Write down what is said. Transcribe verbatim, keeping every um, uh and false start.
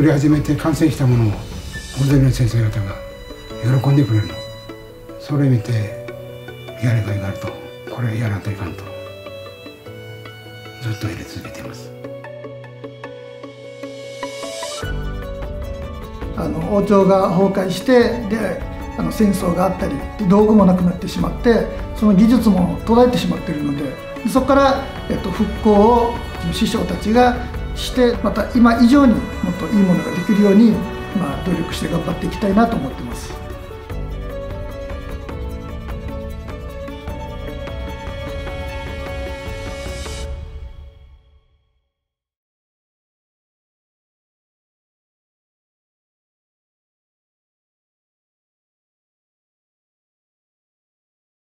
作り始めて完成したものを大勢の先生方が喜んでくれるの、それ見てやればいかんと、これやらんといかんとずっと入れ続けています。あの王朝が崩壊して、であの戦争があったり、道具もなくなってしまって、その技術も途絶えてしまっているので、そこから、えっと、復興を師匠たちがして、また今以上にもっといいものができるように、まあ、努力して頑張っていきたいなと思ってます。